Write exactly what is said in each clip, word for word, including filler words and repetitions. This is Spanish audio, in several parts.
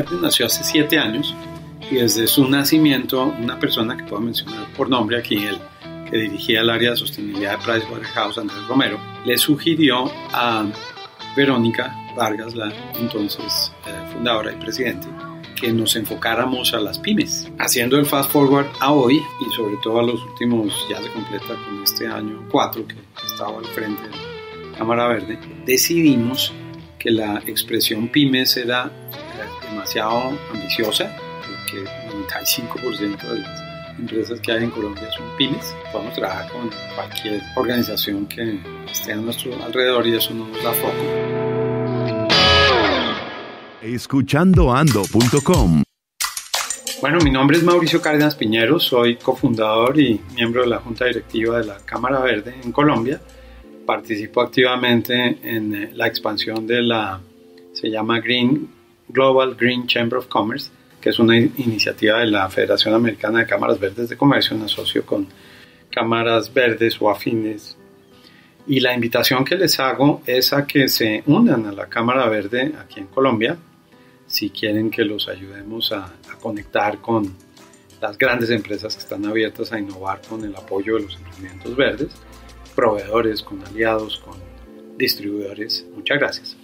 Verdes nació hace siete años y desde su nacimiento una persona que puedo mencionar por nombre aquí, él que dirigía el área de sostenibilidad de Pricewaterhouse, Andrés Romero, le sugirió a Verónica Vargas, la entonces eh, fundadora y presidente, que nos enfocáramos a las pymes. Haciendo el fast forward a hoy y sobre todo a los últimos, ya se completa con este año cuatro que estaba al frente de la Cámara Verde, decidimos que la expresión pymes era, era demasiado ambiciosa, porque el noventa y cinco por ciento de las empresas que hay en Colombia son pymes. Podemos trabajar con cualquier organización que esté a nuestro alrededor y eso no nos da foco. escuchando ando punto com. Bueno, mi nombre es Mauricio Cárdenas Piñeros, soy cofundador y miembro de la Junta Directiva de la Cámara Verde en Colombia. Participo activamente en la expansión de la, se llama Green Global Green Chamber of Commerce, que es una iniciativa de la Federación Americana de Cámaras Verdes de Comercio, en asocio con cámaras verdes o afines. Y la invitación que les hago es a que se unan a la Cámara Verde aquí en Colombia, si quieren que los ayudemos a, a conectar con las grandes empresas que están abiertas a innovar con el apoyo de los emprendimientos verdes, proveedores, con aliados, con distribuidores. Muchas gracias.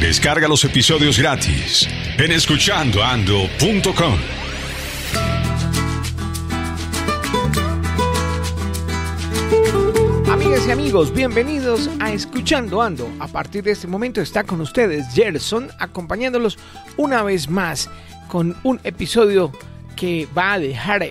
Descarga los episodios gratis en escuchando ando punto com. Amigas y amigos, bienvenidos a Escuchando Ando. A partir de este momento está con ustedes Gerson, acompañándolos una vez más con un episodio que va a dejar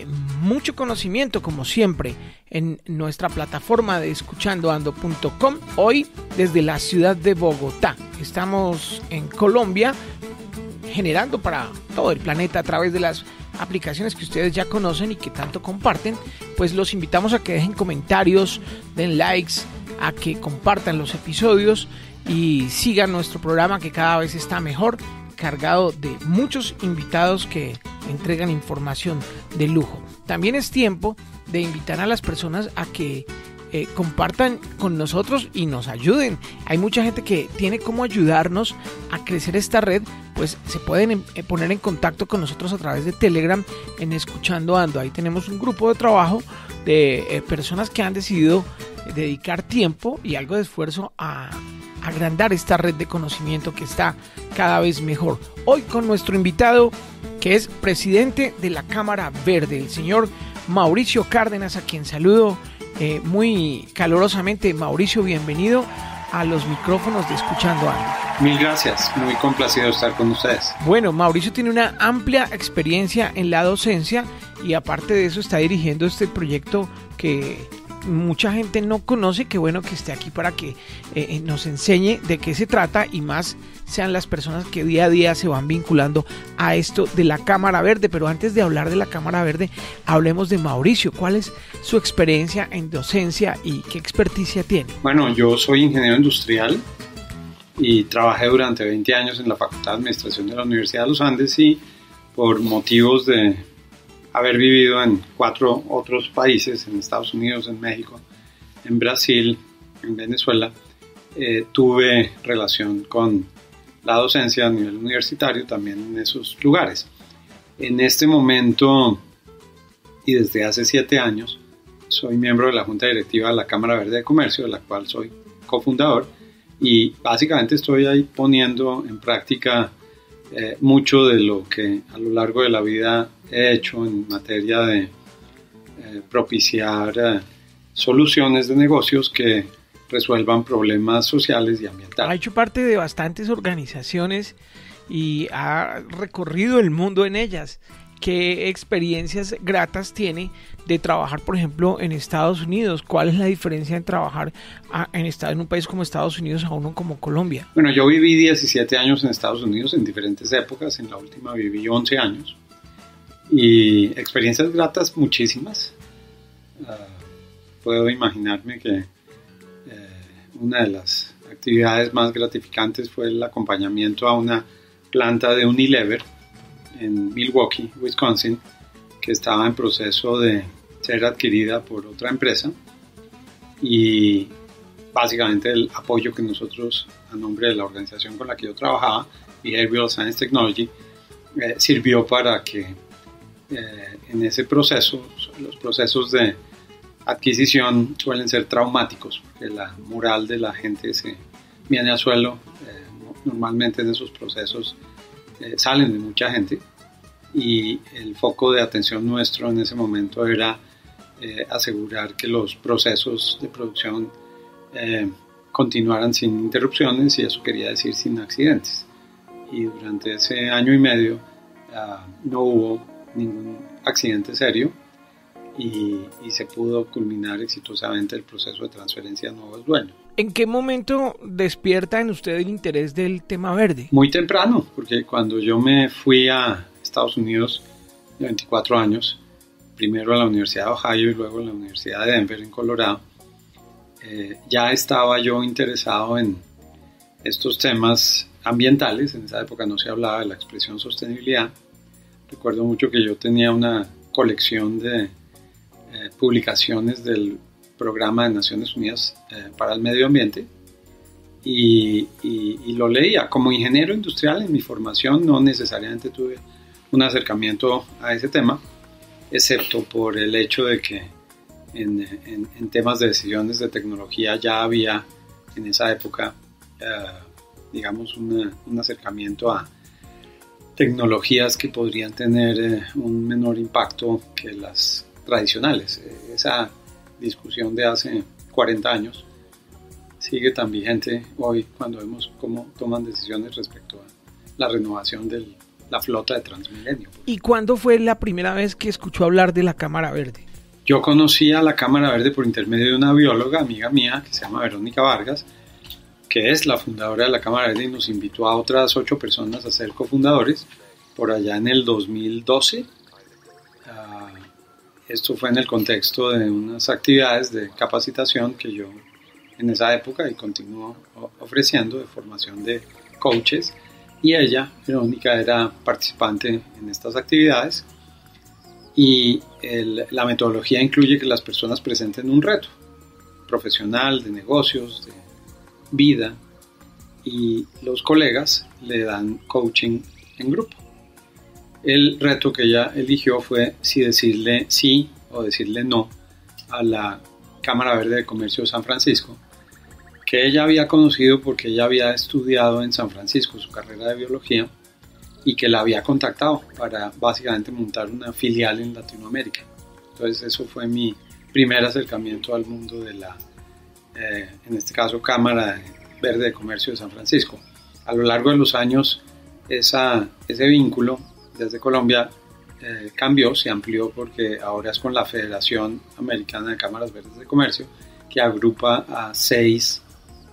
mucho conocimiento, como siempre, en nuestra plataforma de escuchando ando punto com. Hoy desde la ciudad de Bogotá. Estamos en Colombia generando para todo el planeta a través de las aplicaciones que ustedes ya conocen y que tanto comparten. Pues los invitamos a que dejen comentarios, den likes, a que compartan los episodios y sigan nuestro programa, que cada vez está mejor, cargado de muchos invitados que entregan información de lujo. También es tiempo de invitar a las personas a que eh, compartan con nosotros y nos ayuden. Hay mucha gente que tiene cómo ayudarnos a crecer esta red. Pues se pueden poner en contacto con nosotros a través de Telegram en Escuchando Ando. Ahí tenemos un grupo de trabajo de personas que han decidido dedicar tiempo y algo de esfuerzo a agrandar esta red de conocimiento que está cada vez mejor. Hoy con nuestro invitado, que es presidente de la Cámara Verde, el señor Mauricio Cárdenas, a quien saludo eh, muy calurosamente. Mauricio, bienvenido a los micrófonos de Escuchando Ando. Mil gracias, muy complacido estar con ustedes. Bueno, Mauricio tiene una amplia experiencia en la docencia y aparte de eso está dirigiendo este proyecto que mucha gente no conoce. Qué bueno que esté aquí para que eh, nos enseñe de qué se trata y más sean las personas que día a día se van vinculando a esto de la Cámara Verde. Pero antes de hablar de la Cámara Verde, hablemos de Mauricio. ¿Cuál es su experiencia en docencia y qué experticia tiene? Bueno, yo soy ingeniero industrial y trabajé durante veinte años en la Facultad de Administración de la Universidad de los Andes, y por motivos de haber vivido en cuatro otros países, en Estados Unidos, en México, en Brasil, en Venezuela, eh, tuve relación con la docencia a nivel universitario también en esos lugares. En este momento y desde hace siete años soy miembro de la Junta Directiva de la Cámara Verde de Comercio, de la cual soy cofundador, y básicamente estoy ahí poniendo en práctica eh, mucho de lo que a lo largo de la vida he hecho en materia de eh, propiciar eh, soluciones de negocios que resuelvan problemas sociales y ambientales. Ha hecho parte de bastantes organizaciones y ha recorrido el mundo en ellas. ¿Qué experiencias gratas tiene de trabajar, por ejemplo, en Estados Unidos? ¿Cuál es la diferencia en trabajar a, en, esta, en un país como Estados Unidos a uno como Colombia? Bueno, yo viví diecisiete años en Estados Unidos en diferentes épocas. En la última viví once años. Y experiencias gratas muchísimas. Uh, puedo imaginarme que eh, una de las actividades más gratificantes fue el acompañamiento a una planta de Unilever en Milwaukee, Wisconsin, que estaba en proceso de ser adquirida por otra empresa, y básicamente el apoyo que nosotros, a nombre de la organización con la que yo trabajaba, Behavioral Science Technology, eh, sirvió para que eh, en ese proceso, los procesos de adquisición suelen ser traumáticos, porque la moral de la gente se viene al suelo. Eh, normalmente en esos procesos eh, salen de mucha gente, y el foco de atención nuestro en ese momento era eh, asegurar que los procesos de producción eh, continuaran sin interrupciones, y eso quería decir sin accidentes. Y durante ese año y medio uh, no hubo ningún accidente serio, y, y se pudo culminar exitosamente el proceso de transferencia a nuevos dueños. ¿En qué momento despierta en usted el interés del tema verde? Muy temprano, porque cuando yo me fui a Estados Unidos de veinticuatro años, primero a la Universidad de Ohio y luego a la Universidad de Denver en Colorado, eh, ya estaba yo interesado en estos temas ambientales. En esa época no se hablaba de la expresión sostenibilidad. Recuerdo mucho que yo tenía una colección de eh, publicaciones del programa de Naciones Unidas eh, para el Medio Ambiente, y, y, y lo leía. Como ingeniero industrial en mi formación no necesariamente tuve un acercamiento a ese tema, excepto por el hecho de que en, en, en temas de decisiones de tecnología ya había en esa época eh, digamos una, un acercamiento a tecnologías que podrían tener eh, un menor impacto que las tradicionales. Esa discusión de hace cuarenta años sigue tan vigente hoy, cuando vemos cómo toman decisiones respecto a la renovación del la flota de Transmilenio. ¿Y cuándo fue la primera vez que escuchó hablar de la Cámara Verde? Yo conocí a la Cámara Verde por intermedio de una bióloga, amiga mía, que se llama Verónica Vargas, que es la fundadora de la Cámara Verde, y nos invitó a otras ocho personas a ser cofundadores por allá en el dos mil doce. Uh, esto fue en el contexto de unas actividades de capacitación que yo en esa época y continúo ofreciendo, de formación de coaches. Y ella, Verónica, era participante en estas actividades, y el, la metodología incluye que las personas presenten un reto profesional, de negocios, de vida, y los colegas le dan coaching en grupo. El reto que ella eligió fue si decirle sí o decirle no a la Cámara Verde de Comercio de San Francisco, que ella había conocido porque ella había estudiado en San Francisco su carrera de biología, y que la había contactado para básicamente montar una filial en Latinoamérica. Entonces eso fue mi primer acercamiento al mundo de la, eh, en este caso, Cámara Verde de Comercio de San Francisco. A lo largo de los años esa, ese vínculo desde Colombia eh, cambió, se amplió, porque ahora es con la Federación Americana de Cámaras Verdes de Comercio, que agrupa a seis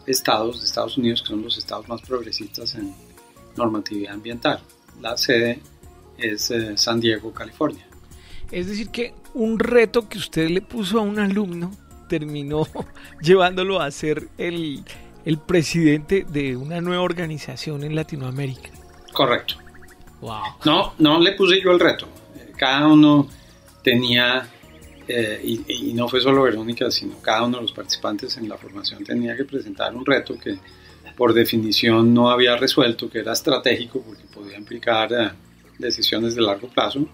estados de Estados Unidos, que son los estados más progresistas en normatividad ambiental. La sede es eh, San Diego, California. Es decir, que un reto que usted le puso a un alumno terminó llevándolo a ser el, el presidente de una nueva organización en Latinoamérica. Correcto. Wow. No, no le puse yo el reto. Cada uno tenía... Eh, y, y no fue solo Verónica, sino cada uno de los participantes en la formación tenía que presentar un reto que por definición no había resuelto, que era estratégico porque podía implicar eh, decisiones de largo plazo.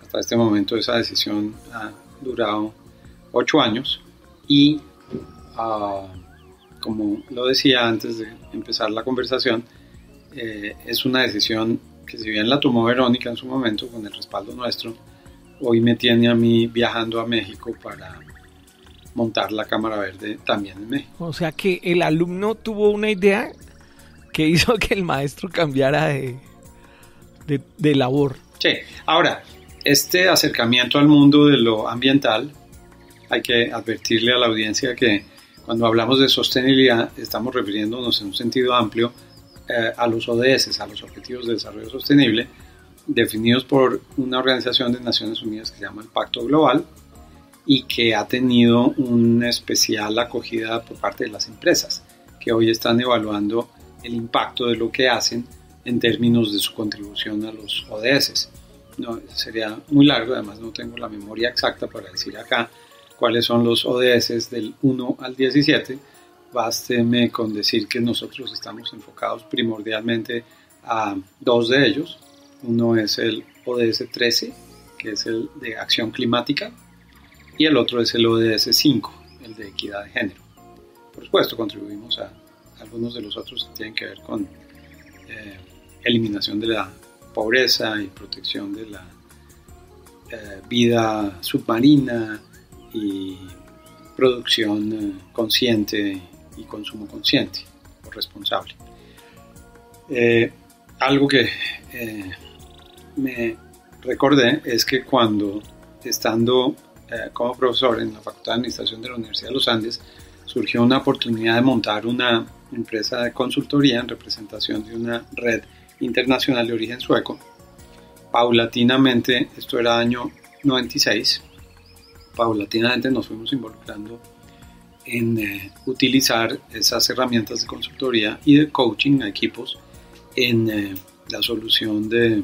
Hasta este momento esa decisión ha durado ocho años y, uh, como lo decía antes de empezar la conversación, eh, es una decisión que, si bien la tomó Verónica en su momento con el respaldo nuestro, hoy me tiene a mí viajando a México para montar la Cámara Verde también en México. O sea que el alumno tuvo una idea que hizo que el maestro cambiara de, de, de labor. Sí. Ahora, este acercamiento al mundo de lo ambiental, hay que advertirle a la audiencia que cuando hablamos de sostenibilidad estamos refiriéndonos en un sentido amplio eh, a los O D S, a los Objetivos de Desarrollo Sostenible, definidos por una organización de Naciones Unidas que se llama el Pacto Global, y que ha tenido una especial acogida por parte de las empresas, que hoy están evaluando el impacto de lo que hacen en términos de su contribución a los O D S. No, sería muy largo, además no tengo la memoria exacta para decir acá cuáles son los O D S del uno al diecisiete, Básteme con decir que nosotros estamos enfocados primordialmente a dos de ellos. Uno es el O D S trece, que es el de acción climática, y el otro es el O D S cinco, el de equidad de género. Por supuesto, contribuimos a algunos de los otros que tienen que ver con eh, eliminación de la pobreza y protección de la eh, vida submarina y producción eh, consciente y consumo consciente o responsable. Eh, algo que eh, me recordé es que cuando estando eh, como profesor en la Facultad de Administración de la Universidad de los Andes, surgió una oportunidad de montar una empresa de consultoría en representación de una red internacional de origen sueco. Paulatinamente, esto era año noventa y seis, paulatinamente nos fuimos involucrando en eh, utilizar esas herramientas de consultoría y de coaching a equipos en eh, la solución de,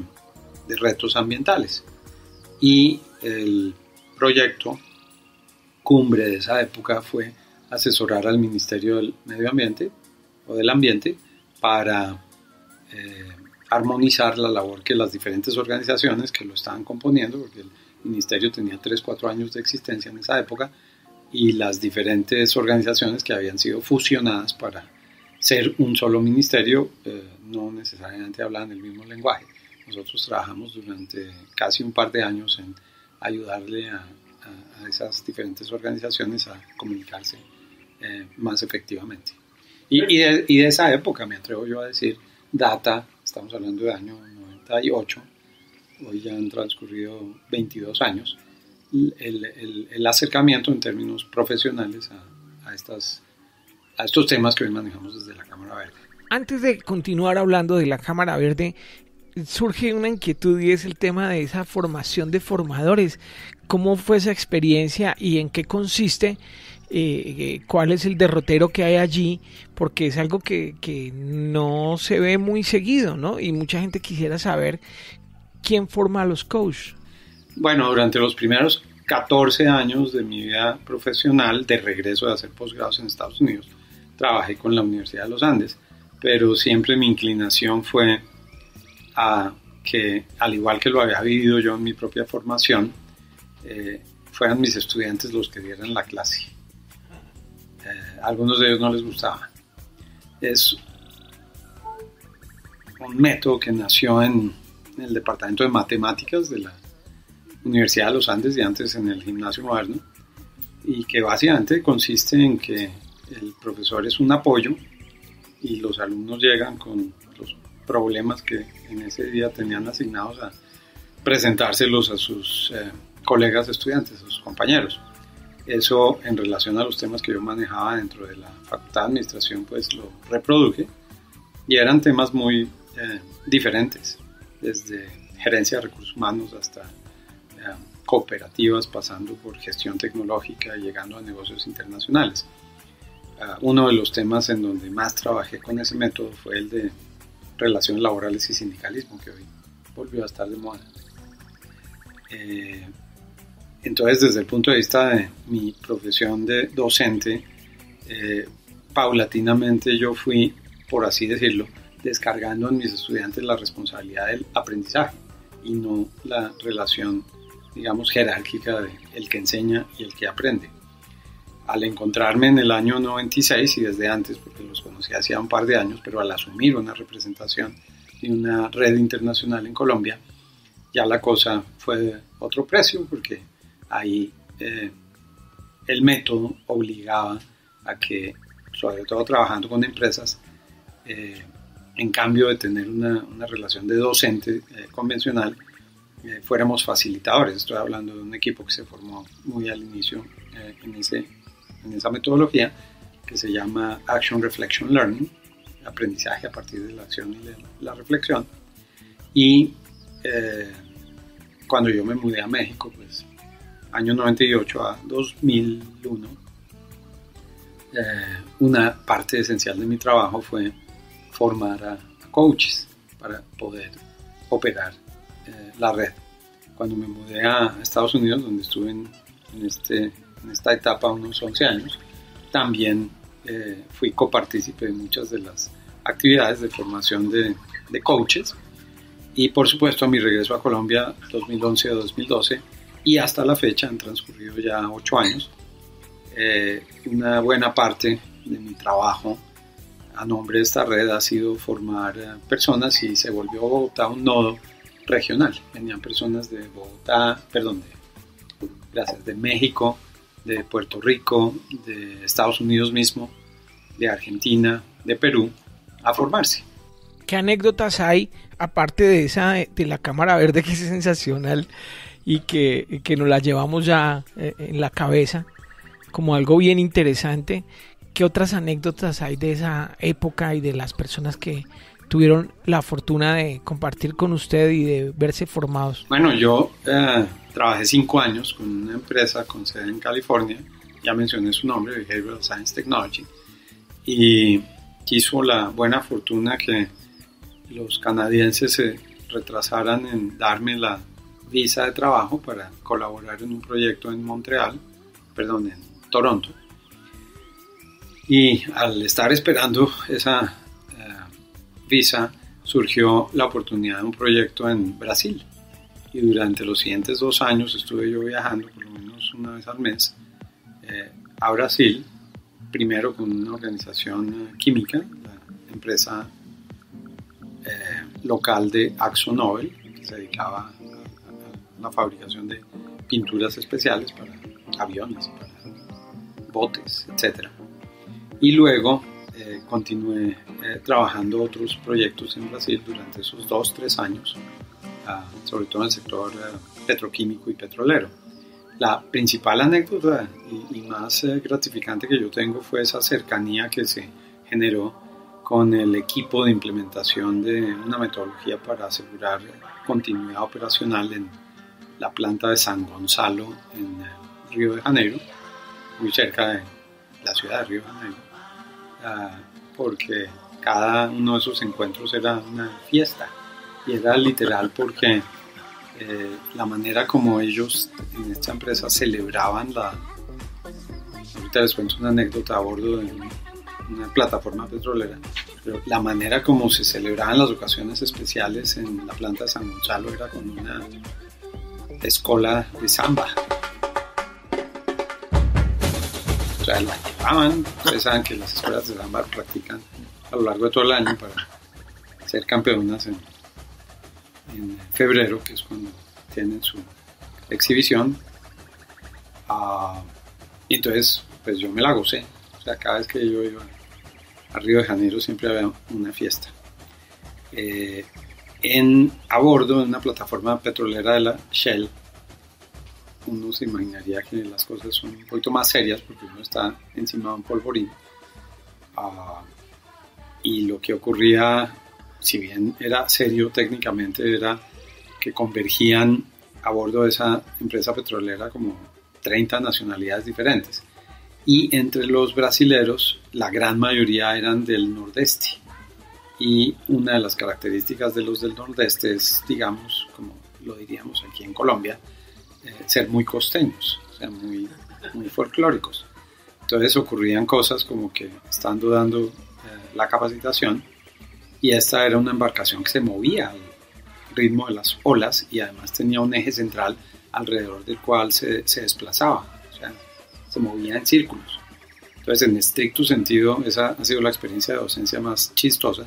de retos ambientales. Y el proyecto cumbre de esa época fue asesorar al Ministerio del Medio Ambiente o del Ambiente para eh, armonizar la labor que las diferentes organizaciones que lo estaban componiendo, porque el Ministerio tenía tres, cuatro años de existencia en esa época, y las diferentes organizaciones que habían sido fusionadas para ser un solo ministerio eh, no necesariamente hablaban el mismo lenguaje. Nosotros trabajamos durante casi un par de años en ayudarle a, a, a esas diferentes organizaciones a comunicarse eh, más efectivamente. Y, y, de, y de esa época, me atrevo yo a decir, data, estamos hablando de año noventa y ocho, hoy ya han transcurrido veintidós años, el, el, el acercamiento en términos profesionales a, a, estas, a estos temas que hoy manejamos desde la Cámara Verde. Antes de continuar hablando de la Cámara Verde, surge una inquietud y es el tema de esa formación de formadores. ¿Cómo fue esa experiencia y en qué consiste? Eh, ¿Cuál es el derrotero que hay allí? Porque es algo que, que no se ve muy seguido, ¿no? Y mucha gente quisiera saber quién forma a los coaches. Bueno, durante los primeros catorce años de mi vida profesional, de regreso de hacer posgrados en Estados Unidos, trabajé con la Universidad de los Andes, pero siempre mi inclinación fue a que, al igual que lo había vivido yo en mi propia formación, eh, fueran mis estudiantes los que dieran la clase. Eh, algunos de ellos no les gustaba. Es un método que nació en el departamento de matemáticas de la Universidad de los Andes y antes en el Gimnasio Moderno, y que básicamente consiste en que el profesor es un apoyo y los alumnos llegan con los problemas que en ese día tenían asignados a presentárselos a sus eh, colegas estudiantes, a sus compañeros. Eso, en relación a los temas que yo manejaba dentro de la Facultad de Administración, pues lo reproduje, y eran temas muy eh, diferentes, desde gerencia de recursos humanos hasta eh, cooperativas, pasando por gestión tecnológica y llegando a negocios internacionales. Eh, uno de los temas en donde más trabajé con ese método fue el de relaciones laborales y sindicalismo, que hoy volvió a estar de moda. Eh, Entonces, desde el punto de vista de mi profesión de docente, eh, paulatinamente yo fui, por así decirlo, descargando en mis estudiantes la responsabilidad del aprendizaje y no la relación, digamos, jerárquica de el que enseña y el que aprende. Al encontrarme en el año noventa y seis y desde antes, porque los conocí hacía un par de años, pero al asumir una representación de una red internacional en Colombia, ya la cosa fue de otro precio, porque ahí eh, el método obligaba a que, sobre todo trabajando con empresas, eh, en cambio de tener una, una relación de docente eh, convencional, eh, fuéramos facilitadores. Estoy hablando de un equipo que se formó muy al inicio eh, en, ese, en esa metodología, que se llama Action Reflection Learning, aprendizaje a partir de la acción y la, la reflexión. Y eh, cuando yo me mudé a México, pues, año noventa y ocho a dos mil uno, eh, una parte esencial de mi trabajo fue formar a, a coaches para poder operar eh, la red. Cuando me mudé a Estados Unidos, donde estuve en, en, este, en esta etapa unos once años, también eh, fui copartícipe de muchas de las actividades de formación de, de coaches, y por supuesto a mi regreso a Colombia dos mil once a dos mil doce y hasta la fecha han transcurrido ya ocho años. Eh, una buena parte de mi trabajo a nombre de esta red ha sido formar personas, y se volvió Bogotá un nodo regional. Venían personas de Bogotá, perdón, de, gracias, de México, de Puerto Rico, de Estados Unidos mismo, de Argentina, de Perú, a formarse. ¿Qué anécdotas hay, aparte de esa de la Cámara Verde, que es sensacional y que, que nos la llevamos ya en la cabeza como algo bien interesante? ¿Qué otras anécdotas hay de esa época y de las personas que tuvieron la fortuna de compartir con usted y de verse formados? Bueno, yo eh, trabajé cinco años con una empresa con sede en California, ya mencioné su nombre, Behavioral Science Technology, y quiso la buena fortuna que los canadienses se retrasaran en darme la visa de trabajo para colaborar en un proyecto en Montreal, perdón, en Toronto. Y al estar esperando esa eh, visa, surgió la oportunidad de un proyecto en Brasil. Y durante los siguientes dos años estuve yo viajando, por lo menos una vez al mes, eh, a Brasil, primero con una organización química, la empresa eh, local de Axo Nobel, que se dedicaba a, a la fabricación de pinturas especiales para aviones, para botes, etcétera. Y luego eh, continué eh, trabajando otros proyectos en Brasil durante esos dos, tres años, uh, sobre todo en el sector uh, petroquímico y petrolero. La principal anécdota y, y más eh, gratificante que yo tengo fue esa cercanía que se generó con el equipo de implementación de una metodología para asegurar continuidad operacional en la planta de San Gonzalo, en eh, Río de Janeiro, muy cerca de la ciudad de Río de Janeiro. Porque cada uno de esos encuentros era una fiesta, y era literal, porque eh, la manera como ellos en esta empresa celebraban la... ahorita les cuento una anécdota a bordo de una plataforma petrolera, pero la manera como se celebraban las ocasiones especiales en la planta de San Gonzalo era con una escola de samba. O sea, la llevaban. Ustedes saben que las escuelas de samba practican a lo largo de todo el año para ser campeonas en, en febrero, que es cuando tienen su exhibición. Ah, y entonces, pues yo me la gocé. O sea, cada vez que yo iba a Río de Janeiro siempre había una fiesta. Eh, en, a bordo de una plataforma petrolera de la Shell, uno se imaginaría que las cosas son un poquito más serias porque uno está encima de un polvorín. Uh, y lo que ocurría, si bien era serio técnicamente, era que convergían a bordo de esa empresa petrolera como treinta nacionalidades diferentes. Y entre los brasileros, la gran mayoría eran del nordeste. Y una de las características de los del nordeste es, digamos, como lo diríamos aquí en Colombia, Eh, ser muy costeños, o sea, muy, muy folclóricos. Entonces ocurrían cosas como que estando dando eh, la capacitación, y esta era una embarcación que se movía al ritmo de las olas, y además tenía un eje central alrededor del cual se, se desplazaba, o sea, se movía en círculos. Entonces, en estricto sentido, esa ha sido la experiencia de docencia más chistosa,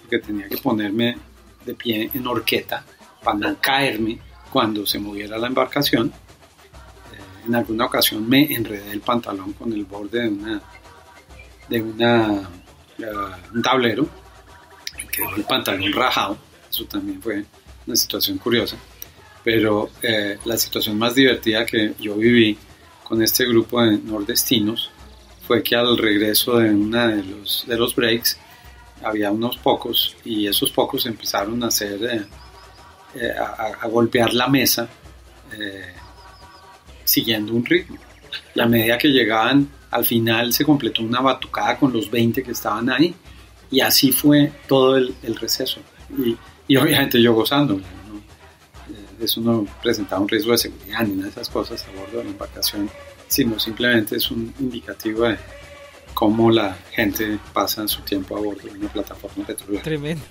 porque tenía que ponerme de pie en horqueta para no caerme cuando se moviera la embarcación. Eh, en alguna ocasión me enredé el pantalón con el borde de, una, de una, uh, un tablero, y quedó el pantalón rajado. Eso también fue una situación curiosa, pero eh, la situación más divertida que yo viví con este grupo de nordestinos fue que al regreso de uno de los, de los breaks había unos pocos, y esos pocos empezaron a hacer... Eh, Eh, a, a golpear la mesa eh, siguiendo un ritmo, y a medida que llegaban al final se completó una batucada con los veinte que estaban ahí, y así fue todo el, el receso, y, y obviamente yo gozando, ¿no? Eh, eso no presentaba un riesgo de seguridad ni una de esas cosas a bordo de la embarcación, sino simplemente es un indicativo de cómo la gente pasa en su tiempo a bordo de una plataforma petrolera. Tremendo.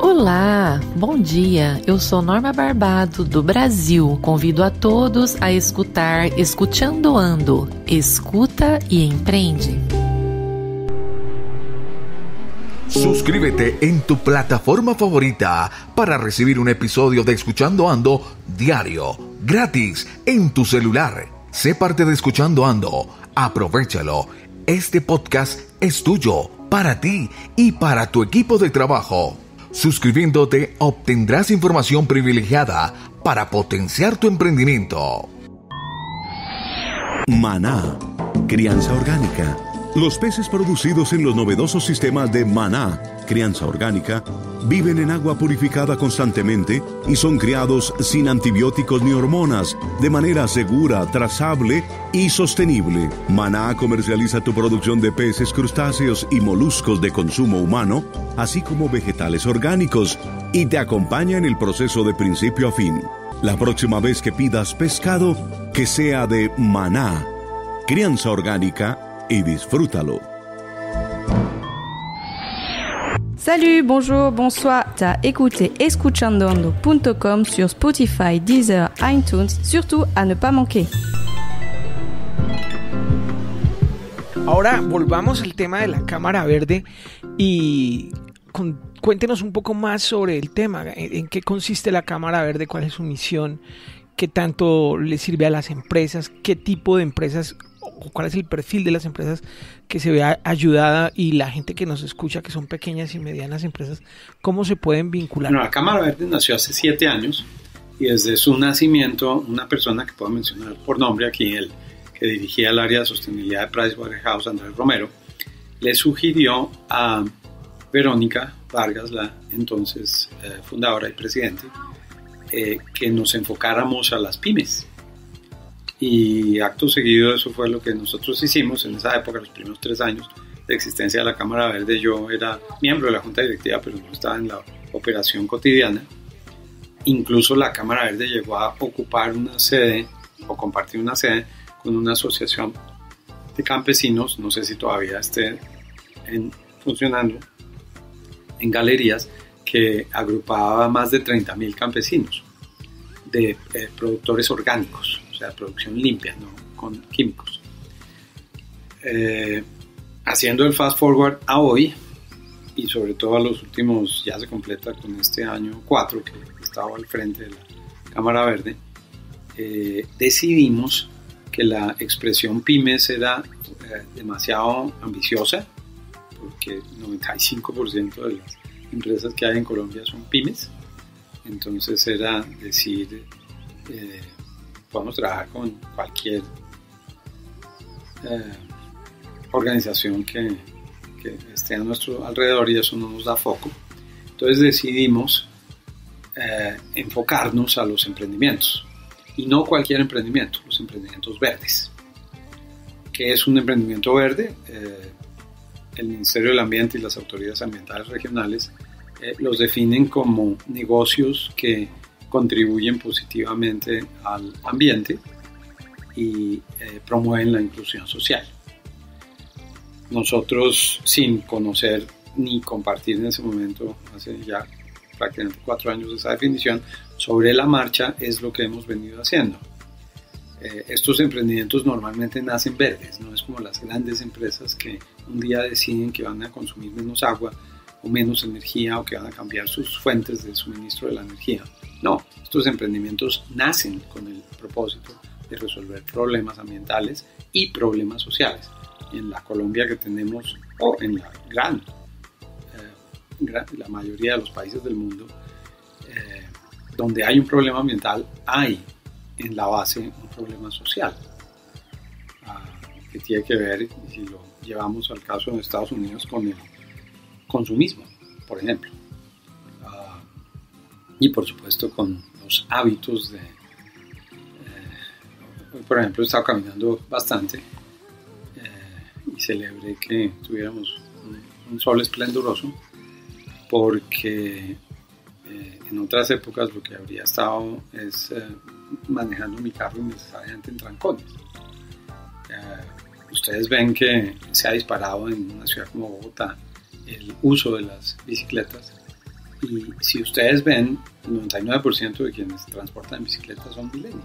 Olá, bom dia, eu sou Norma Barbado do Brasil, convido a todos a escutar Escuchando Ando, escuta e empreende. Suscríbete en tu plataforma favorita para recibir un episodio de Escuchando Ando diario, gratis, en tu celular. Sé parte de Escuchando Ando, aprovechalo, este podcast es tuyo, para ti y para tu equipo de trabajo. Suscribiéndote obtendrás información privilegiada para potenciar tu emprendimiento. Maná, crianza orgánica. Los peces producidos en los novedosos sistemas de Maná, crianza orgánica, viven en agua purificada constantemente y son criados sin antibióticos ni hormonas, de manera segura, trazable y sostenible. Maná comercializa tu producción de peces, crustáceos y moluscos de consumo humano, así como vegetales orgánicos, y te acompaña en el proceso de principio a fin. La próxima vez que pidas pescado, que sea de Maná, crianza orgánica, y disfrútalo. Salut, bonjour, bonsoir, t'as écouté escuchando ando punto com sur Spotify, Deezer, iTunes, surtout à ne pas manquer. Ahora volvamos al tema de la Cámara Verde y con, cuéntenos un poco más sobre el tema, en, en qué consiste la Cámara Verde, cuál es su misión, qué tanto le sirve a las empresas, qué tipo de empresas o cuál es el perfil de las empresas que se vea ayudada y la gente que nos escucha, que son pequeñas y medianas empresas, ¿cómo se pueden vincular? Bueno, la Cámara Verde nació hace siete años y desde su nacimiento una persona que puedo mencionar por nombre aquí, el que dirigía el área de sostenibilidad de Pricewaterhouse, Andrés Romero, le sugirió a Verónica Vargas, la entonces eh, fundadora y presidente, eh, que nos enfocáramos a las pymes. Y acto seguido eso fue lo que nosotros hicimos en esa época. Los primeros tres años de existencia de la Cámara Verde yo era miembro de la Junta Directiva, pero no estaba en la operación cotidiana. Incluso la Cámara Verde llegó a ocupar una sede o compartir una sede con una asociación de campesinos, no sé si todavía esté en, funcionando, en Galerías, que agrupaba más de treinta mil campesinos de eh, productores orgánicos. O sea, producción limpia, no con químicos. Eh, haciendo el fast forward a hoy, y sobre todo a los últimos, ya se completa con este año cuatro, que estaba al frente de la Cámara Verde, eh, decidimos que la expresión pymes era eh, demasiado ambiciosa, porque noventa y cinco por ciento de las empresas que hay en Colombia son pymes, entonces era decir... Eh, podemos trabajar con cualquier eh, organización que, que esté a nuestro alrededor y eso no nos da foco. Entonces decidimos eh, enfocarnos a los emprendimientos y no cualquier emprendimiento, los emprendimientos verdes. ¿Qué es un emprendimiento verde? Eh, el Ministerio del Ambiente y las autoridades ambientales regionales eh, los definen como negocios que contribuyen positivamente al ambiente y eh, promueven la inclusión social. Nosotros, sin conocer ni compartir en ese momento, hace ya prácticamente cuatro años esa definición, sobre la marcha es lo que hemos venido haciendo. Eh, estos emprendimientos normalmente nacen verdes, no es como las grandes empresas que un día deciden que van a consumir menos agua o menos energía o que van a cambiar sus fuentes de suministro de la energía. No, estos emprendimientos nacen con el propósito de resolver problemas ambientales y problemas sociales. En la Colombia que tenemos, o en la gran, eh, gran la mayoría de los países del mundo, eh, donde hay un problema ambiental, hay en la base un problema social ah, que tiene que ver, si lo llevamos al caso de Estados Unidos, con el consumismo, por ejemplo. Y por supuesto con los hábitos de, eh, por ejemplo, he estado caminando bastante eh, y celebré que tuviéramos un, un sol esplendoroso, porque eh, en otras épocas lo que habría estado es eh, manejando mi carro innecesariamente en trancones. Eh, ustedes ven que se ha disparado en una ciudad como Bogotá el uso de las bicicletas, y si ustedes ven, el noventa y nueve por ciento de quienes transportan bicicletas son millennials.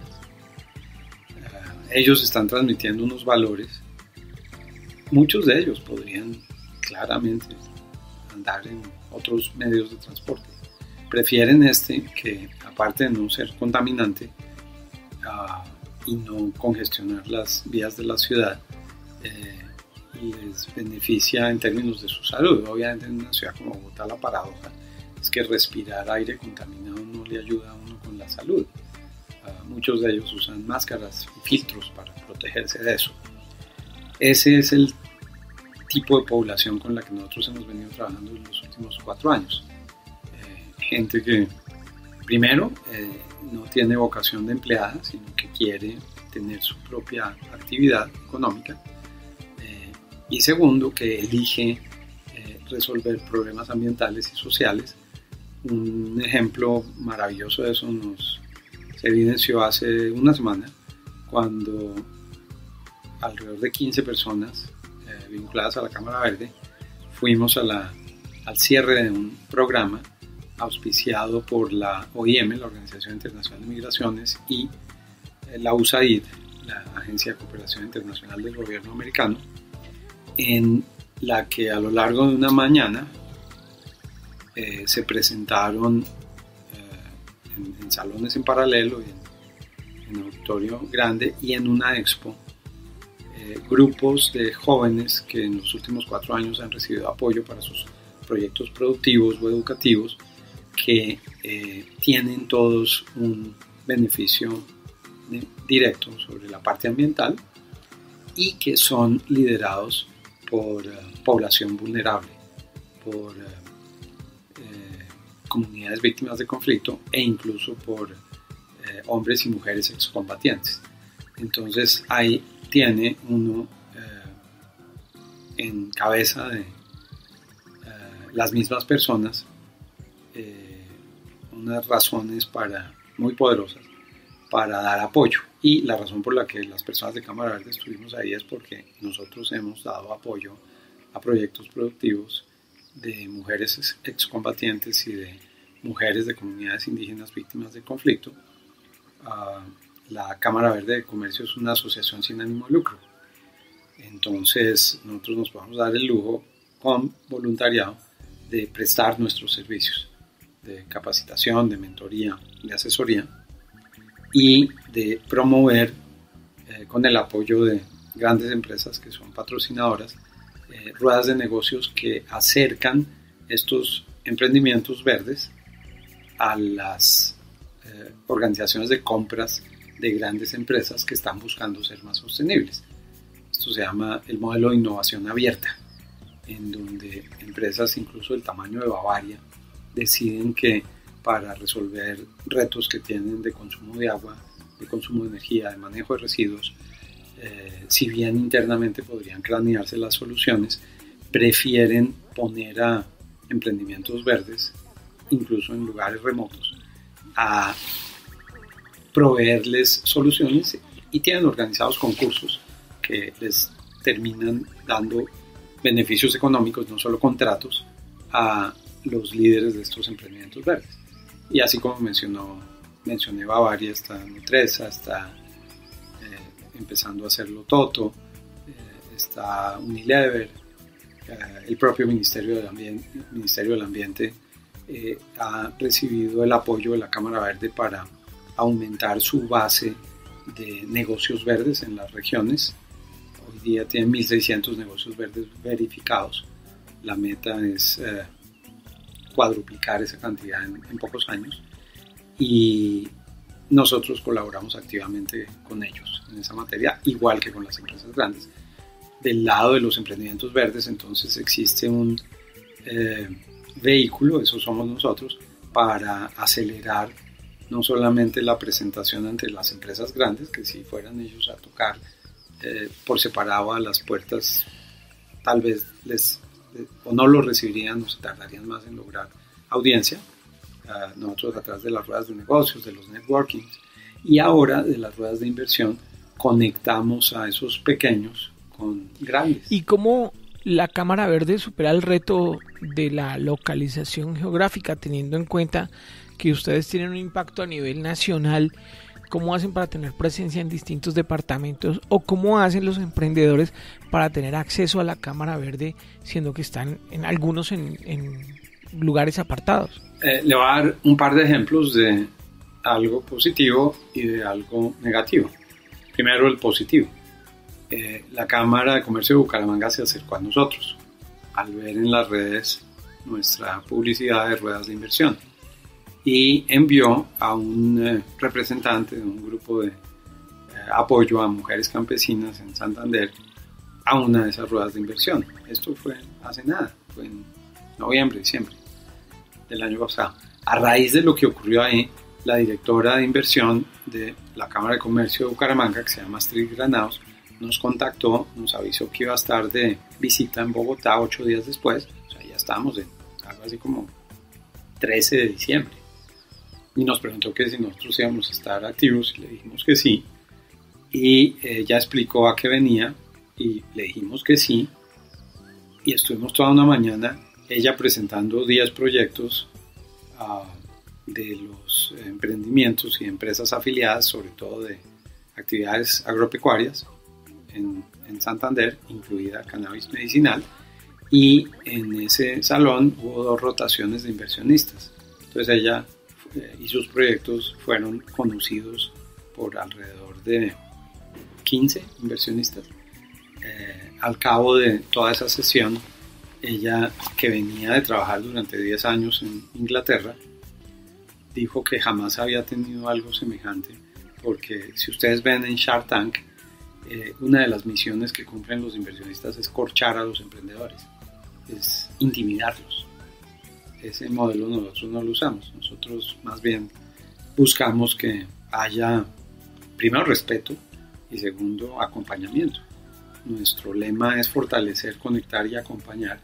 Ellos están transmitiendo unos valores, muchos de ellos podrían claramente andar en otros medios de transporte. Prefieren este que, aparte de no ser contaminante uh, y no congestionar las vías de la ciudad, eh, les beneficia en términos de su salud. Obviamente en una ciudad como Bogotá la paradoja es que respirar aire contaminado no le ayuda a uno con la salud. Uh, muchos de ellos usan máscaras y filtros para protegerse de eso. Ese es el tipo de población con la que nosotros hemos venido trabajando en los últimos cuatro años. Eh, gente que, primero, eh, no tiene vocación de empleada, sino que quiere tener su propia actividad económica. Eh, y segundo, que elige eh, resolver problemas ambientales y sociales. Un ejemplo maravilloso de eso nos se evidenció hace una semana, cuando alrededor de quince personas vinculadas a la Cámara Verde, fuimos a la, al cierre de un programa auspiciado por la O I M, la Organización Internacional de Migraciones, y la U S A I D, la Agencia de Cooperación Internacional del Gobierno Americano, en la que a lo largo de una mañana eh, se presentaron eh, en, en salones en paralelo, y en, en auditorio grande y en una expo, grupos de jóvenes que en los últimos cuatro años han recibido apoyo para sus proyectos productivos o educativos, que eh, tienen todos un beneficio de, directo sobre la parte ambiental, y que son liderados por uh, población vulnerable, por uh, eh, comunidades víctimas de conflicto, e incluso por eh, hombres y mujeres excombatientes. Entonces hay tiene uno eh, en cabeza de eh, las mismas personas eh, unas razones para, muy poderosas para dar apoyo, y la razón por la que las personas de Cámara Verde estuvimos ahí es porque nosotros hemos dado apoyo a proyectos productivos de mujeres excombatientes y de mujeres de comunidades indígenas víctimas de conflicto. uh, La Cámara Verde de Comercio es una asociación sin ánimo de lucro. Entonces, nosotros nos podemos dar el lujo, con voluntariado, de prestar nuestros servicios de capacitación, de mentoría, de asesoría, y de promover, eh, con el apoyo de grandes empresas que son patrocinadoras, eh, ruedas de negocios que acercan estos emprendimientos verdes a las eh, organizaciones de compras de grandes empresas que están buscando ser más sostenibles. Esto se llama el modelo de innovación abierta, en donde empresas incluso del tamaño de Bavaria deciden que para resolver retos que tienen de consumo de agua, de consumo de energía, de manejo de residuos, eh, si bien internamente podrían cranearse las soluciones, prefieren poner a emprendimientos verdes, incluso en lugares remotos, a proveerles soluciones, y tienen organizados concursos que les terminan dando beneficios económicos, no solo contratos, a los líderes de estos emprendimientos verdes. Y así como mencionó, mencioné Bavaria, está Nutresa, está eh, empezando a hacerlo Toto, eh, está Unilever, eh, el propio Ministerio del Ambiente, Ministerio del Ambiente eh, ha recibido el apoyo de la Cámara Verde para aumentar su base de negocios verdes en las regiones. Hoy día tienen mil seiscientos negocios verdes verificados. La meta es eh, cuadruplicar esa cantidad en, en pocos años, y nosotros colaboramos activamente con ellos en esa materia, igual que con las empresas grandes. Del lado de los emprendimientos verdes, entonces, existe un eh, vehículo, eso somos nosotros, para acelerar no solamente la presentación ante las empresas grandes, que si fueran ellos a tocar eh, por separado a las puertas, tal vez les, les o no lo recibirían, o se tardarían más en lograr audiencia. Uh, nosotros, a través de las ruedas de negocios, de los networkings, y ahora de las ruedas de inversión, conectamos a esos pequeños con grandes. ¿Y cómo la Cámara Verde supera el reto de la localización geográfica, teniendo en cuenta que ustedes tienen un impacto a nivel nacional? ¿Cómo hacen para tener presencia en distintos departamentos? ¿O cómo hacen los emprendedores para tener acceso a la Cámara Verde, siendo que están en algunos en, en lugares apartados? Eh, le voy a dar un par de ejemplos de algo positivo y de algo negativo. Primero, el positivo. Eh, la Cámara de Comercio de Bucaramanga se acercó a nosotros al ver en las redes nuestra publicidad de ruedas de inversión y envió a un eh, representante de un grupo de eh, apoyo a mujeres campesinas en Santander a una de esas ruedas de inversión. Esto fue hace nada, fue en noviembre, diciembre del año pasado. A raíz de lo que ocurrió ahí, la directora de inversión de la Cámara de Comercio de Bucaramanga, que se llama Astrid Granados, nos contactó, nos avisó que iba a estar de visita en Bogotá ocho días después. O sea, ya estábamos en algo así como trece de diciembre. Y nos preguntó que si nosotros íbamos a estar activos, y le dijimos que sí. Y ella explicó a qué venía y le dijimos que sí. Y estuvimos toda una mañana, ella presentando diez proyectos uh, de los emprendimientos y empresas afiliadas, sobre todo de actividades agropecuarias, En, en Santander, incluida cannabis medicinal, y en ese salón hubo dos rotaciones de inversionistas. Entonces ella eh, y sus proyectos fueron conocidos por alrededor de quince inversionistas. Eh, al cabo de toda esa sesión, ella, que venía de trabajar durante diez años en Inglaterra, dijo que jamás había tenido algo semejante, porque si ustedes ven en Shark Tank, Eh, una de las misiones que cumplen los inversionistas es corchar a los emprendedores, es intimidarlos. Ese modelo nosotros no lo usamos, nosotros más bien buscamos que haya, primero, respeto y segundo, acompañamiento. Nuestro lema es fortalecer, conectar y acompañar,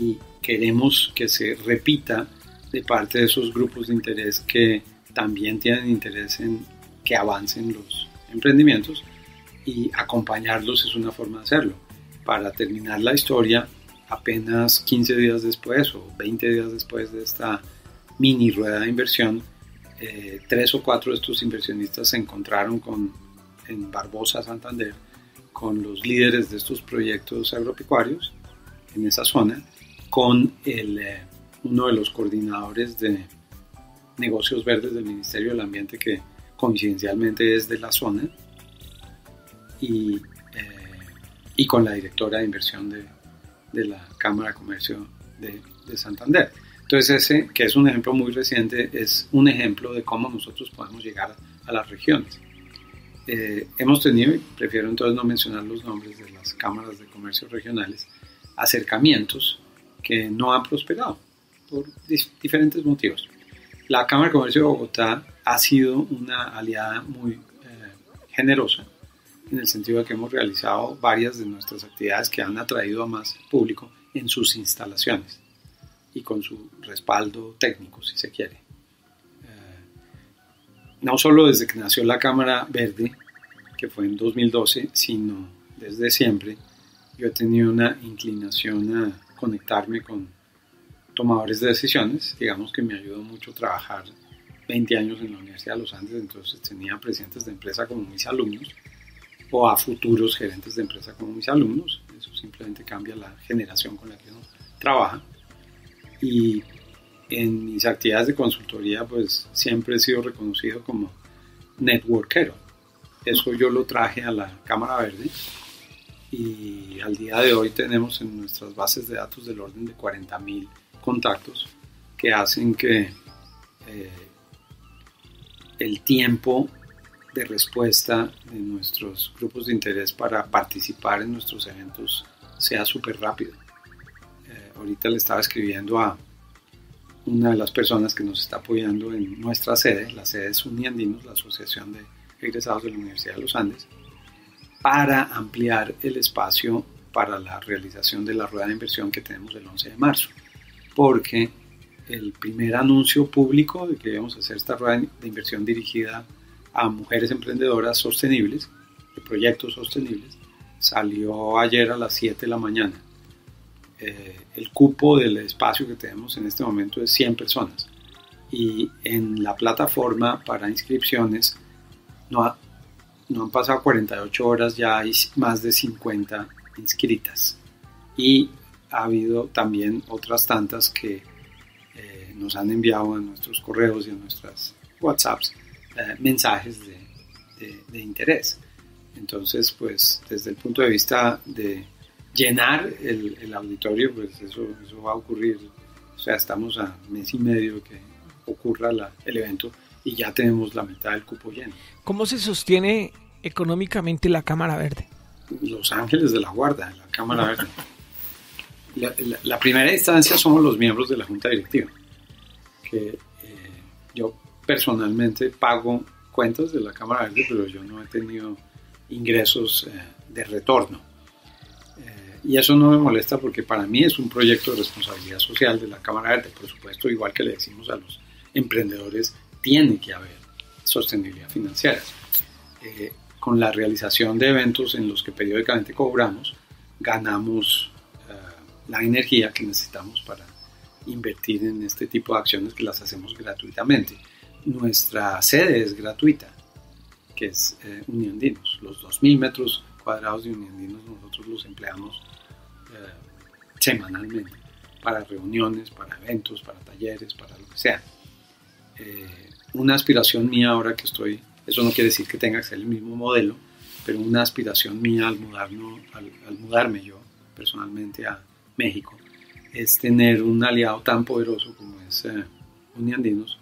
y queremos que se repita de parte de esos grupos de interés que también tienen interés en que avancen los emprendimientos, y acompañarlos es una forma de hacerlo. Para terminar la historia, apenas quince días después o veinte días después de esta mini rueda de inversión, eh, tres o cuatro de estos inversionistas se encontraron con, en Barbosa, Santander, con los líderes de estos proyectos agropecuarios en esa zona, con el, eh, uno de los coordinadores de Negocios Verdes del Ministerio del Ambiente, que coincidencialmente es de la zona, Y, eh, y con la directora de inversión de, de la Cámara de Comercio de, de Santander. Entonces ese, que es un ejemplo muy reciente, es un ejemplo de cómo nosotros podemos llegar a las regiones. Eh, hemos tenido, y prefiero entonces no mencionar los nombres de las cámaras de comercio regionales, acercamientos que no han prosperado por diferentes motivos. La Cámara de Comercio de Bogotá ha sido una aliada muy eh, generosa, en el sentido de que hemos realizado varias de nuestras actividades que han atraído a más público en sus instalaciones y con su respaldo técnico, si se quiere. Eh, no solo desde que nació la Cámara Verde, que fue en dos mil doce, sino desde siempre, yo he tenido una inclinación a conectarme con tomadores de decisiones. Digamos que me ayudó mucho trabajar veinte años en la Universidad de los Andes, entonces tenía presidentes de empresa como mis alumnos, o a futuros gerentes de empresa como mis alumnos. Eso simplemente cambia la generación con la que uno trabaja. Y en mis actividades de consultoría, pues siempre he sido reconocido como networkero. Eso yo lo traje a la Cámara Verde, y al día de hoy tenemos en nuestras bases de datos del orden de cuarenta mil contactos, que hacen que eh, el tiempo de respuesta de nuestros grupos de interés para participar en nuestros eventos sea súper rápido. Eh, ahorita le estaba escribiendo a una de las personas que nos está apoyando en nuestra sede, la sede es UniAndinos, la Asociación de Egresados de la Universidad de los Andes, para ampliar el espacio para la realización de la rueda de inversión que tenemos el once de marzo, porque el primer anuncio público de que íbamos a hacer esta rueda de inversión dirigida a mujeres emprendedoras sostenibles, de proyectos sostenibles, salió ayer a las siete de la mañana. Eh, el cupo del espacio que tenemos en este momento es cien personas y en la plataforma para inscripciones no, ha, no han pasado cuarenta y ocho horas, ya hay más de cincuenta inscritas y ha habido también otras tantas que eh, nos han enviado a nuestros correos y a nuestras WhatsApps eh, mensajes de, de, de interés. Entonces, pues desde el punto de vista de llenar el, el auditorio, pues eso, eso va a ocurrir. O sea, estamos a mes y medio que ocurra la, el evento y ya tenemos la mitad del cupo lleno. ¿Cómo se sostiene económicamente la Cámara Verde? Los ángeles de la guarda, la Cámara Verde. La, la, la primera instancia somos los miembros de la Junta Directiva, que eh, yo personalmente pago cuentas de la Cámara Verde, pero yo no he tenido ingresos eh, de retorno. Eh, y eso no me molesta porque para mí es un proyecto de responsabilidad social de la Cámara Verde. Por supuesto, igual que le decimos a los emprendedores, tiene que haber sostenibilidad financiera. Eh, con la realización de eventos en los que periódicamente cobramos, ganamos eh, la energía que necesitamos para invertir en este tipo de acciones que las hacemos gratuitamente. Nuestra sede es gratuita, que es eh, UniAndinos. Los dos mil metros cuadrados de UniAndinos nosotros los empleamos eh, semanalmente para reuniones, para eventos, para talleres, para lo que sea. Eh, una aspiración mía ahora que estoy, eso no quiere decir que tenga que ser el mismo modelo, pero una aspiración mía al, mudarnos, al, al mudarme yo personalmente a México es tener un aliado tan poderoso como es eh, UniAndinos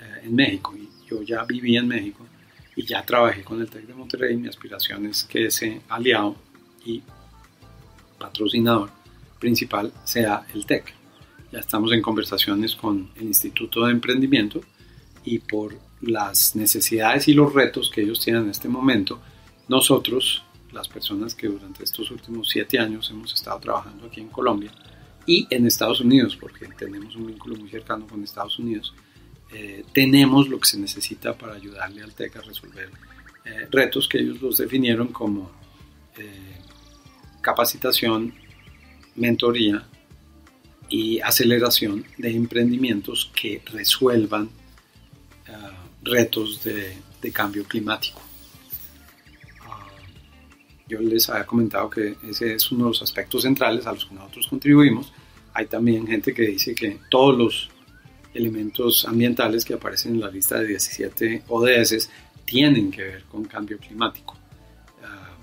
eh, en México. Y yo ya viví en México y ya trabajé con el TEC de Monterrey. Mi aspiración es que ese aliado y patrocinador principal sea el TEC. Ya estamos en conversaciones con el Instituto de Emprendimiento y por las necesidades y los retos que ellos tienen en este momento, nosotros, las personas que durante estos últimos siete años hemos estado trabajando aquí en Colombia y en Estados Unidos, porque tenemos un vínculo muy cercano con Estados Unidos, Eh, tenemos lo que se necesita para ayudarle al TEC a resolver eh, retos que ellos los definieron como eh, capacitación, mentoría y aceleración de emprendimientos que resuelvan eh, retos de, de cambio climático. Uh, yo les había comentado que ese es uno de los aspectos centrales a los que nosotros contribuimos. Hay también gente que dice que todos los elementos ambientales que aparecen en la lista de diecisiete O D S tienen que ver con cambio climático. Uh,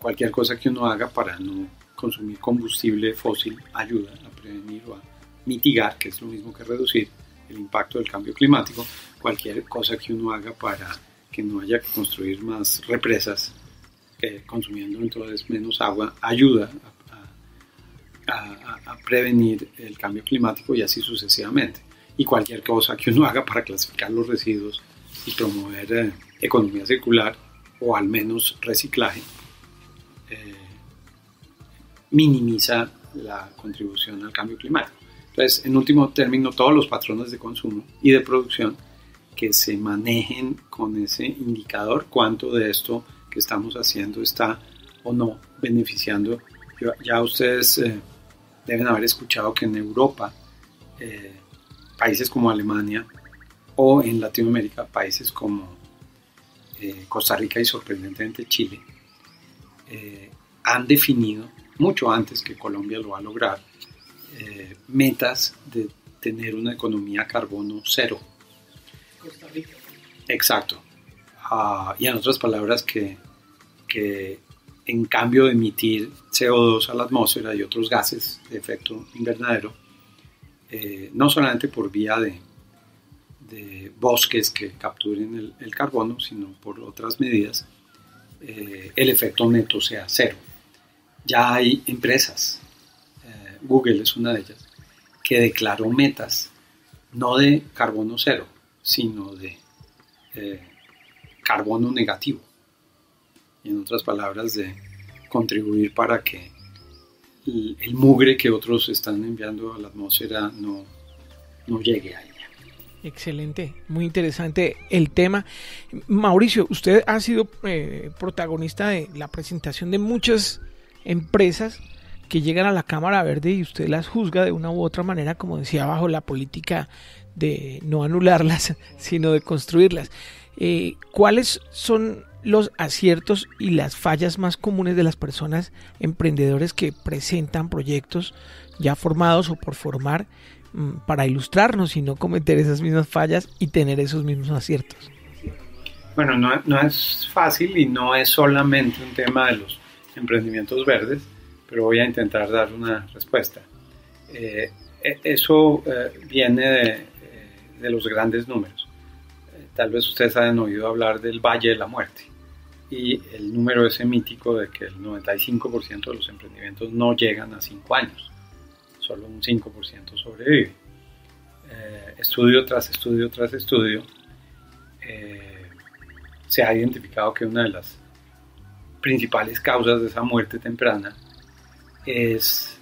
cualquier cosa que uno haga para no consumir combustible fósil ayuda a prevenir o a mitigar, que es lo mismo que reducir el impacto del cambio climático. Cualquier cosa que uno haga para que no haya que construir más represas, eh, consumiendo entonces menos agua, ayuda a, a, a, a prevenir el cambio climático y así sucesivamente. Y cualquier cosa que uno haga para clasificar los residuos y promover eh, economía circular o al menos reciclaje eh, minimiza la contribución al cambio climático. Entonces, en último término, todos los patrones de consumo y de producción que se manejen con ese indicador, cuánto de esto que estamos haciendo está o no beneficiando. Yo, ya ustedes eh, deben haber escuchado que en Europa eh, países como Alemania o en Latinoamérica, países como eh, Costa Rica y sorprendentemente Chile, eh, han definido, mucho antes que Colombia lo va a lograr, eh, metas de tener una economía carbono cero. Costa Rica. Exacto. Uh, y en otras palabras, que, que en cambio de emitir C O dos a la atmósfera y otros gases de efecto invernadero, Eh, no solamente por vía de, de bosques que capturen el, el carbono, sino por otras medidas, eh, el efecto neto sea cero. Ya hay empresas, eh, Google es una de ellas, que declaró metas no de carbono cero, sino de eh, carbono negativo. Y en otras palabras, de contribuir para que el mugre que otros están enviando a la atmósfera no, no llegue a ella. Excelente, muy interesante el tema. Mauricio, usted ha sido eh, protagonista de la presentación de muchas empresas que llegan a la Cámara Verde y usted las juzga de una u otra manera, como decía, bajo la política de no anularlas, sino de construirlas. Eh, ¿cuáles son los aciertos y las fallas más comunes de las personas emprendedores que presentan proyectos ya formados o por formar para ilustrarnos y no cometer esas mismas fallas y tener esos mismos aciertos? Bueno, no, no es fácil y no es solamente un tema de los emprendimientos verdes, pero voy a intentar dar una respuesta. Eh, eso eh, viene de, de los grandes números. Eh, tal vez ustedes hayan oído hablar del Valle de la Muerte y el número ese mítico de que el noventa y cinco por ciento de los emprendimientos no llegan a cinco años. Solo un cinco por ciento sobrevive. Eh, estudio tras estudio tras estudio eh, se ha identificado que una de las principales causas de esa muerte temprana es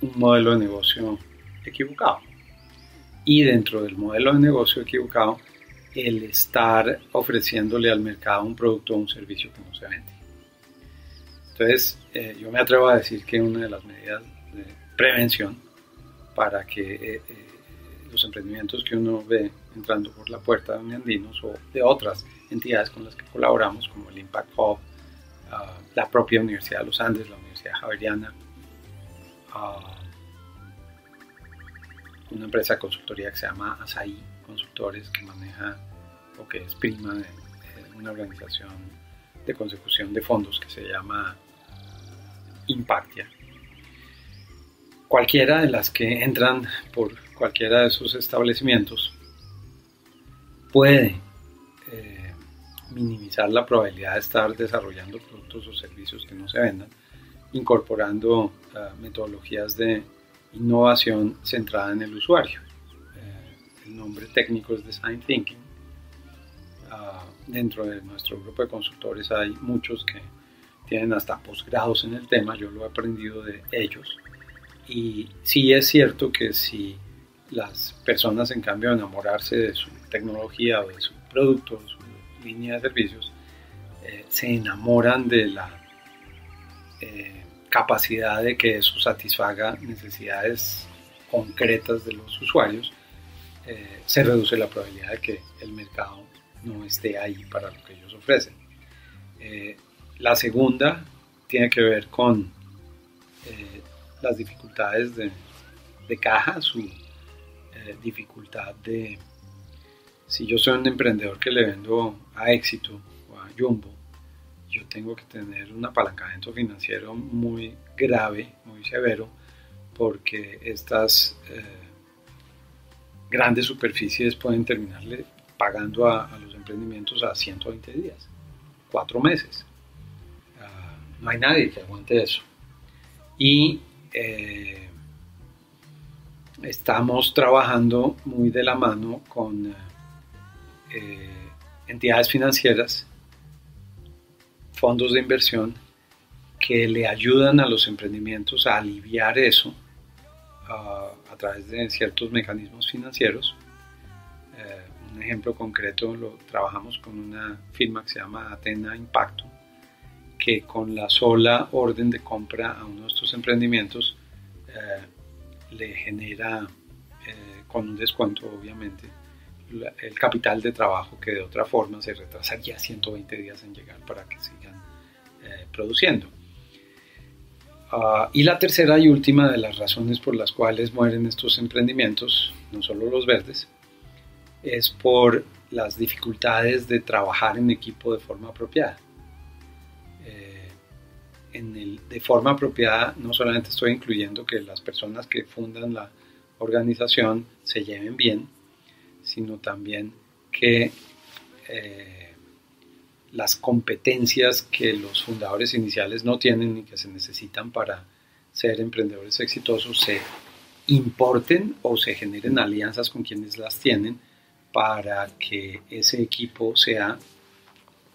un modelo de negocio equivocado. Y dentro del modelo de negocio equivocado, el estar ofreciéndole al mercado un producto o un servicio que no se vende. Entonces, eh, yo me atrevo a decir que una de las medidas de prevención para que eh, eh, los emprendimientos que uno ve entrando por la puerta de UniAndinos o de otras entidades con las que colaboramos, como el Impact Hub, uh, la propia Universidad de los Andes, la Universidad Javeriana, uh, una empresa de consultoría que se llama Asaí Consultores, que maneja o que es prima de, de una organización de consecución de fondos que se llama Impactia. Cualquiera de las que entran por cualquiera de esos establecimientos puede eh, minimizar la probabilidad de estar desarrollando productos o servicios que no se vendan, incorporando uh, metodologías de innovación centrada en el usuario. Eh, el nombre técnico es Design Thinking. Uh, dentro de nuestro grupo de consultores hay muchos que tienen hasta posgrados en el tema, yo lo he aprendido de ellos. Y sí es cierto que si las personas, en cambio de enamorarse de su tecnología o de su producto, de su línea de servicios, eh, se enamoran de la eh, capacidad de que eso satisfaga necesidades concretas de los usuarios, eh, se reduce la probabilidad de que el mercado no esté ahí para lo que ellos ofrecen. Eh, La segunda tiene que ver con eh, las dificultades de, de caja, su eh, dificultad de, si yo soy un emprendedor que le vendo a Éxito o a Jumbo, yo tengo que tener un apalancamiento financiero muy grave, muy severo, porque estas eh, grandes superficies pueden terminarle pagando a, a los emprendimientos a ciento veinte días, cuatro meses. No hay nadie que aguante eso. Y eh, estamos trabajando muy de la mano con eh, entidades financieras, fondos de inversión, que le ayudan a los emprendimientos a aliviar eso uh, a través de ciertos mecanismos financieros. Eh, un ejemplo concreto lo trabajamos con una firma que se llama Atena Impacto, que con la sola orden de compra a uno de estos emprendimientos eh, le genera, eh, con un descuento obviamente, la, el capital de trabajo que de otra forma se retrasaría ciento veinte días en llegar para que sigan eh, produciendo. Uh, y la tercera y última de las razones por las cuales mueren estos emprendimientos, no solo los verdes, es por las dificultades de trabajar en equipo de forma apropiada. En el, de forma apropiada, no solamente estoy incluyendo que las personas que fundan la organización se lleven bien, sino también que eh, las competencias que los fundadores iniciales no tienen y que se necesitan para ser emprendedores exitosos se importen o se generen alianzas con quienes las tienen para que ese equipo sea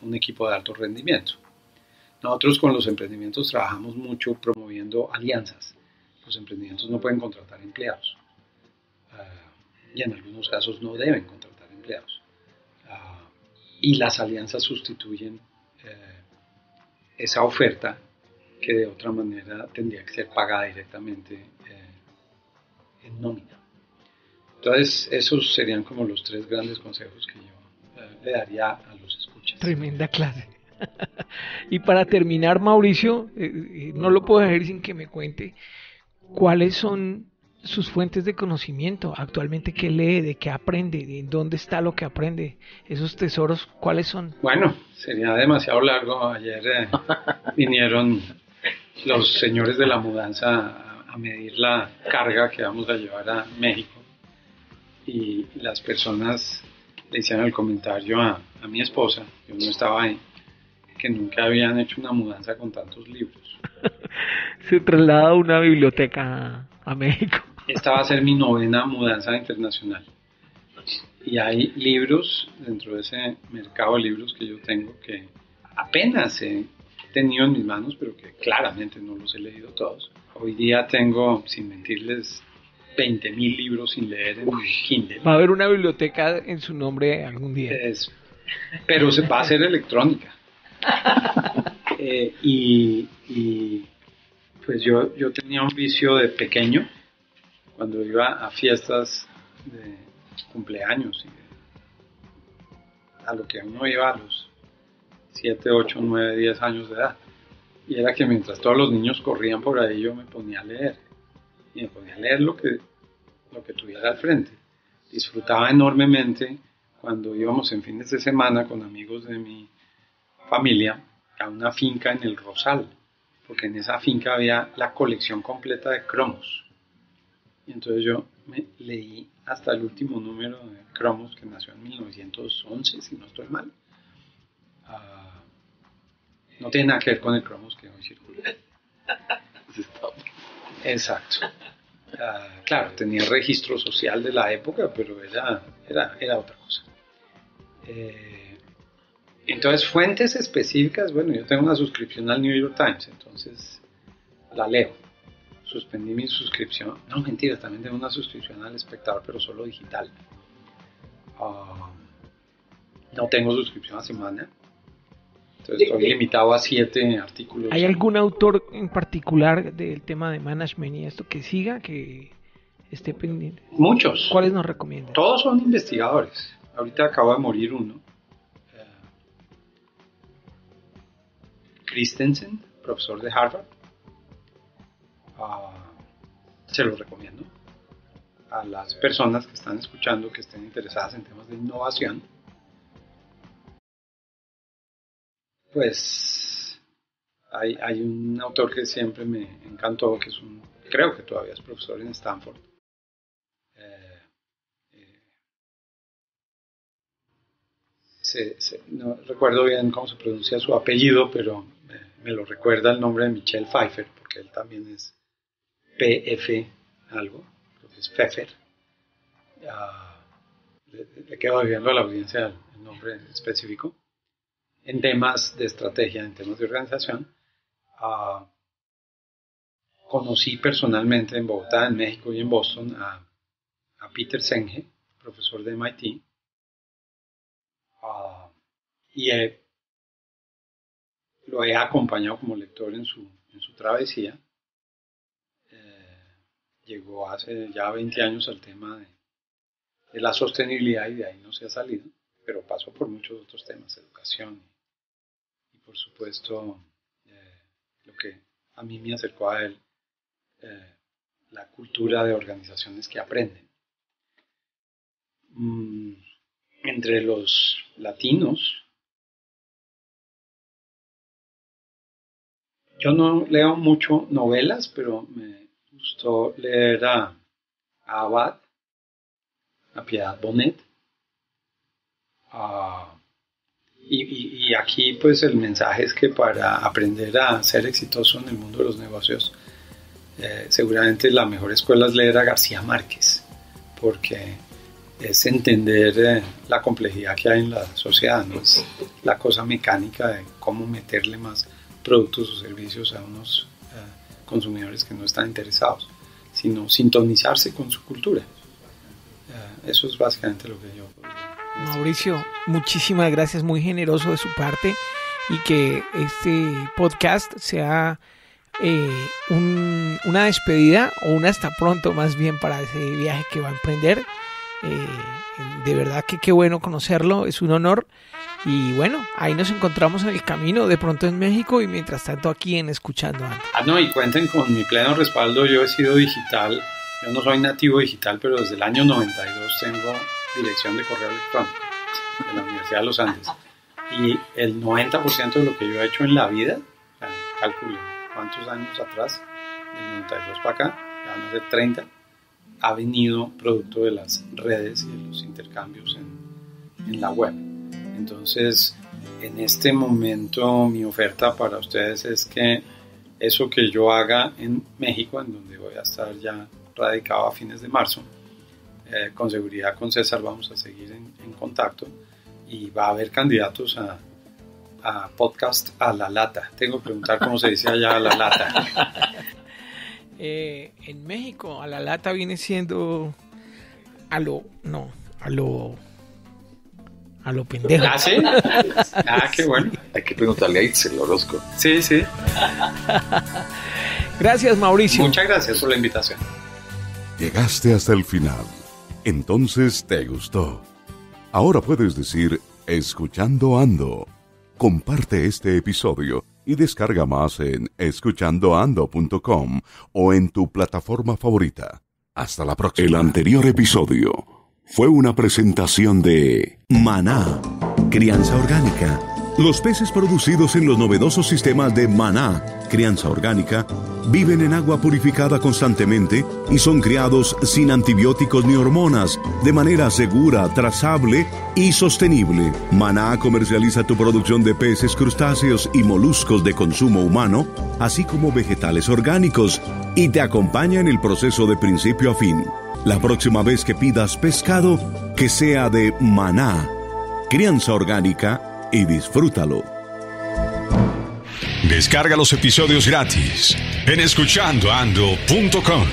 un equipo de alto rendimiento. Nosotros con los emprendimientos trabajamos mucho promoviendo alianzas. Los emprendimientos no pueden contratar empleados. y en algunos casos no deben contratar empleados. Uh, y las alianzas sustituyen eh, esa oferta que de otra manera tendría que ser pagada directamente eh, en nómina. Entonces, esos serían como los tres grandes consejos que yo eh, le daría a los escuchas. Tremenda clase. Y para terminar, Mauricio, eh, no lo puedo dejar sin que me cuente cuáles son sus fuentes de conocimiento actualmente, qué lee, de qué aprende, de dónde está lo que aprende, esos tesoros, cuáles son. Bueno, sería demasiado largo. Ayer eh, vinieron los señores de la mudanza a, a medir la carga que vamos a llevar a México y las personas le hicieron el comentario a, a mi esposa, yo no estaba ahí, que nunca habían hecho una mudanza con tantos libros. Se traslada a una biblioteca a México. Esta va a ser mi novena mudanza internacional. Y hay libros dentro de ese mercado de libros que yo tengo que apenas he tenido en mis manos, pero que claramente no los he leído todos. Hoy día tengo, sin mentirles, veinte mil libros sin leer en Uy, Kindle. Va a haber una biblioteca en su nombre algún día. Es, pero se va a ser electrónica. eh, y, y pues yo, yo tenía un vicio de pequeño, cuando iba a fiestas de cumpleaños, y de, a lo que uno iba a los siete, ocho, nueve, diez años de edad, y era que mientras todos los niños corrían por ahí yo me ponía a leer, y me ponía a leer lo que, lo que tuviera al frente. Disfrutaba enormemente cuando íbamos en fines de semana con amigos de mi familia a una finca en el Rosal, porque en esa finca había la colección completa de Cromos. Y entonces yo me leí hasta el último número de Cromos, que nació en mil novecientos once, si no estoy mal. Uh, no tiene nada que ver con el Cromos que hoy circula. Exacto. Uh, claro, tenía registro social de la época, pero era, era, era otra cosa. Eh, Entonces, fuentes específicas, bueno, yo tengo una suscripción al New York Times, entonces la leo. Suspendí mi suscripción, no, mentira, también tengo una suscripción al Espectador, pero solo digital. Uh, no tengo suscripción a Semana, entonces estoy limitado a siete artículos. ¿Hay algún autor en particular del tema de management y esto que siga, que esté pendiente? Muchos. ¿Cuáles nos recomiendan? Todos son investigadores. Ahorita acaba de morir uno. Christensen, profesor de Harvard, uh, se lo recomiendo a las personas que están escuchando, que estén interesadas en temas de innovación. Pues hay, hay un autor que siempre me encantó, que es un, creo que todavía es profesor en Stanford, eh, eh, se, se, no recuerdo bien cómo se pronuncia su apellido, pero me lo recuerda el nombre de Michelle Pfeffer, porque él también es P F algo, es Pfeffer. Uh, le, le quedo viendo a la audiencia el nombre específico, en temas de estrategia, en temas de organización. Uh, conocí personalmente en Bogotá, en México y en Boston a, a Peter Senge, profesor de M I T, uh, y he lo he acompañado como lector en su, en su travesía. Eh, llegó hace ya veinte años al tema de, de la sostenibilidad y de ahí no se ha salido, pero pasó por muchos otros temas, educación y, y por supuesto eh, lo que a mí me acercó a él, eh, la cultura de organizaciones que aprenden. Mm, entre los latinos, yo no leo mucho novelas, pero me gustó leer a, a Abad, a Piedad Bonet. Uh, y, y, y aquí pues el mensaje es que para aprender a ser exitoso en el mundo de los negocios, eh, seguramente la mejor escuela es leer a García Márquez, porque es entender eh, la complejidad que hay en la sociedad, no es la cosa mecánica de cómo meterle más productos o servicios a unos uh, consumidores que no están interesados, sino sintonizarse con su cultura. Uh, Eso es básicamente lo que yo... Mauricio, muchísimas gracias, muy generoso de su parte, y que este podcast sea eh, un, una despedida o un hasta pronto más bien para ese viaje que va a emprender. Eh, de verdad que qué bueno conocerlo, es un honor, y bueno, ahí nos encontramos en el camino, de pronto en México y mientras tanto aquí en Escuchando Ando. Ah, no, y cuenten con mi pleno respaldo. Yo he sido digital, yo no soy nativo digital, pero desde el año noventa y dos tengo dirección de correo electrónico de la Universidad de los Andes, y el noventa por ciento de lo que yo he hecho en la vida, o sea, calculo cuántos años atrás, del noventa y dos para acá, ya más de treinta, ha venido producto de las redes y de los intercambios en, en la web. Entonces, en este momento mi oferta para ustedes es que eso que yo haga en México, en donde voy a estar ya radicado a fines de marzo, eh, con seguridad con César vamos a seguir en, en contacto, y va a haber candidatos a, a podcast a la lata. Tengo que preguntar cómo se dice allá a la lata. Eh, en México, a la lata viene siendo a lo, no, a lo, a lo pendejo. Ah, ¿sí? Ah, qué bueno. Sí. Hay que preguntarle a Itzel Orozco. Sí, sí. Gracias, Mauricio. Muchas gracias por la invitación. Llegaste hasta el final. Entonces te gustó. Ahora puedes decir, Escuchando Ando. Comparte este episodio y descarga más en escuchando ando punto com o en tu plataforma favorita. Hasta la próxima. El anterior episodio fue una presentación de Maná, crianza orgánica. Los peces producidos en los novedosos sistemas de Maná, crianza orgánica, viven en agua purificada constantemente y son criados sin antibióticos ni hormonas, de manera segura, trazable y sostenible. Maná comercializa tu producción de peces, crustáceos y moluscos de consumo humano, así como vegetales orgánicos, y te acompaña en el proceso de principio a fin. La próxima vez que pidas pescado, que sea de Maná, crianza orgánica, y disfrútalo. Descarga los episodios gratis en escuchando ando punto com.